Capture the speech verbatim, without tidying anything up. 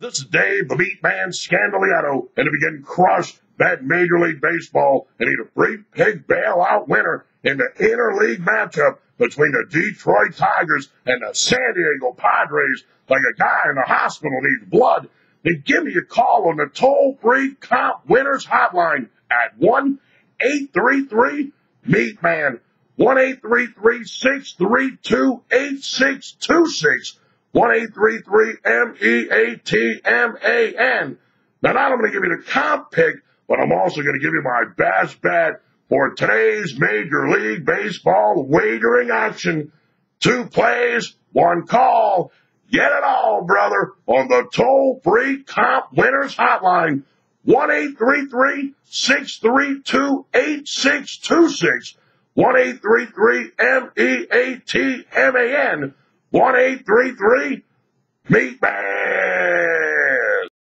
This is Dave, the MeatMan Scandaliato, and to begin crush that Major League Baseball and need a free pig bailout winner in the interleague matchup between the Detroit Tigers and the San Diego Padres. Like a guy in the hospital needs blood, then give me a call on the toll-free comp winners hotline at one eight three three meat man, one eight three three, six three two, eight six two six. one eight three three M E A T M A N. Now, not only going to give you the comp pick, but I'm also going to give you my best bet for today's Major League Baseball wagering action. Two plays, one call. Get it all, brother, on the toll-free comp winners hotline, one eight three three, six three two, eight six two six, one eight three three M E A T M A N, one eight three three meat man.